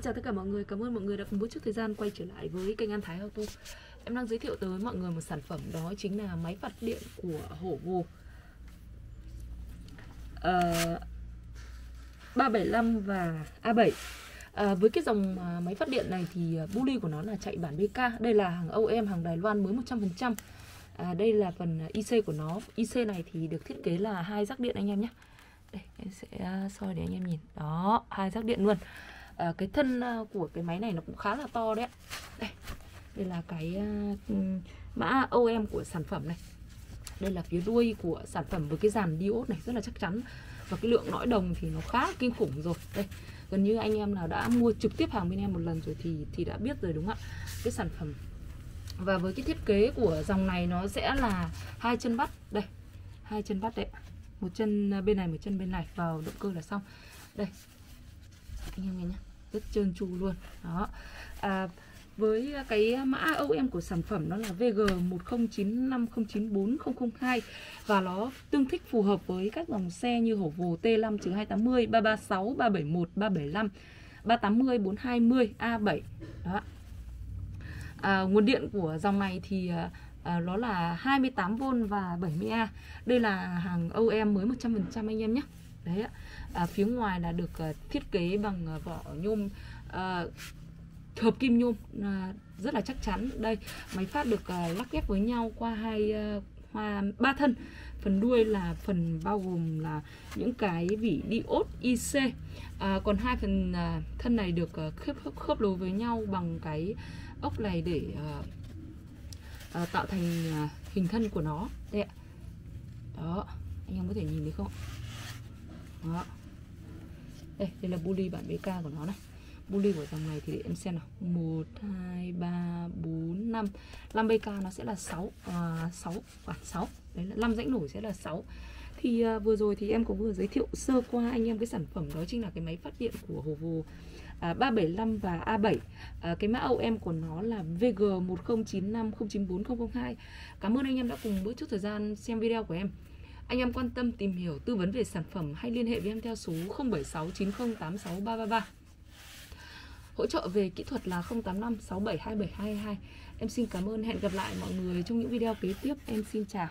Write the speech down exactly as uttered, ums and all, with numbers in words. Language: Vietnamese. Xin chào tất cả mọi người, cảm ơn mọi người đã cùng bước chút thời gian quay trở lại với kênh An Thái Auto. Em đang giới thiệu tới mọi người một sản phẩm, đó chính là máy vặt điện của Howo uh, ba bảy năm và A bảy. À, với cái dòng máy phát điện này thì bu ly của nó là chạy bản bê ca. Đây là hàng o e em, hàng Đài Loan mới một trăm phần trăm. à, Đây là phần i xê của nó. i xê này thì được thiết kế là hai rác điện anh em nhé. Đây, em sẽ soi để anh em nhìn. Đó, hai rác điện luôn. à, Cái thân của cái máy này nó cũng khá là to đấy. Đây, đây là cái uh, mã o e em của sản phẩm này. Đây là phía đuôi của sản phẩm với cái dàn diode này rất là chắc chắn. Và cái lượng nõi đồng thì nó khá kinh khủng rồi. Đây, gần như anh em nào đã mua trực tiếp hàng bên em một lần rồi thì thì đã biết rồi đúng không ạ, cái sản phẩm. Và với cái thiết kế của dòng này nó sẽ là hai chân bắt. Đây, hai chân bắt đấy, một chân bên này, một chân bên này, vào động cơ là xong. Đây, anh em nghe nhá, rất trơn tru luôn đó. à, Với cái mã o e em của sản phẩm nó là V G một không chín năm không chín bốn không không hai. Và nó tương thích phù hợp với các dòng xe như Howo T năm hai tám không, ba ba sáu, ba bảy một, ba bảy năm, ba tám không, bốn hai không, A bảy đó. À, nguồn điện của dòng này thì à, nó là hai mươi tám vôn và bảy mươi A. Đây là hàng o e em mới một trăm phần trăm anh em nhé. Đấy, à, phía ngoài là được thiết kế bằng vỏ nhôm à, hợp kim nhôm à, rất là chắc chắn. Đây, máy phát được à, lắp ghép với nhau qua hai à, hoa ba thân. Phần đuôi là phần bao gồm là những cái vỉ diode i xê, à, còn hai phần à, thân này được à, khớp khớp nối với nhau bằng cái ốc này để à, à, tạo thành à, hình thân của nó. Đây ạ. Đó, anh em có thể nhìn thấy không? Đó. Đây, đây là bu ly bản bê ca của nó này. Bu ly của dòng này thì để em xem nào, một, hai, ba, bốn, năm, năm bê ca nó sẽ là sáu, à, sáu, khoảng sáu. Đấy là năm rãnh nổi sẽ là sáu. Thì à, vừa rồi thì em có vừa giới thiệu sơ qua anh em cái sản phẩm, đó chính là cái máy phát điện của Howo à, ba bảy năm và A bảy. à, Cái mã o e em của nó là V G một không chín năm không chín bốn không không hai. Cảm ơn anh em đã cùng bước chút thời gian xem video của em. Anh em quan tâm tìm hiểu tư vấn về sản phẩm hay liên hệ với em theo số không bảy sáu chín không tám sáu ba ba ba. Hỗ trợ về kỹ thuật là không tám năm sáu bảy hai bảy hai hai. Em xin cảm ơn, hẹn gặp lại mọi người trong những video kế tiếp. Em xin chào.